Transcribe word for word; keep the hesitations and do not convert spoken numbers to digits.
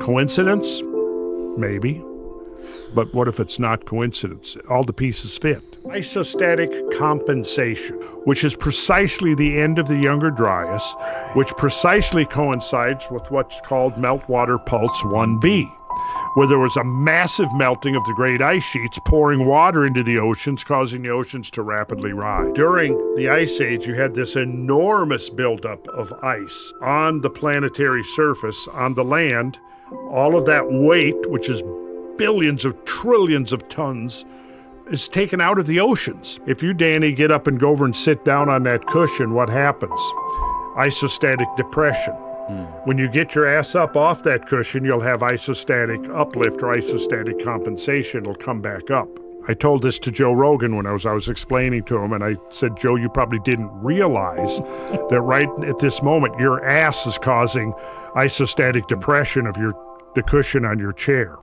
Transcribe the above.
Coincidence? Maybe. But what if it's not coincidence? All the pieces fit. Isostatic compensation, which is precisely the end of the Younger Dryas, which precisely coincides with what's called Meltwater Pulse one b, where there was a massive melting of the great ice sheets, pouring water into the oceans, causing the oceans to rapidly rise. During the Ice Age, you had this enormous buildup of ice on the planetary surface, on the land. All of that weight, which is billions of trillions of tons, is taken out of the oceans. If you, Danny, get up and go over and sit down on that cushion, what happens? Isostatic depression. Mm. When you get your ass up off that cushion, you'll have isostatic uplift or isostatic compensation. It'll come back up. I told this to Joe Rogan when I was, I was explaining to him, and I said, Joe, you probably didn't realize that right at this moment, your ass is causing isostatic depression of your the cushion on your chair.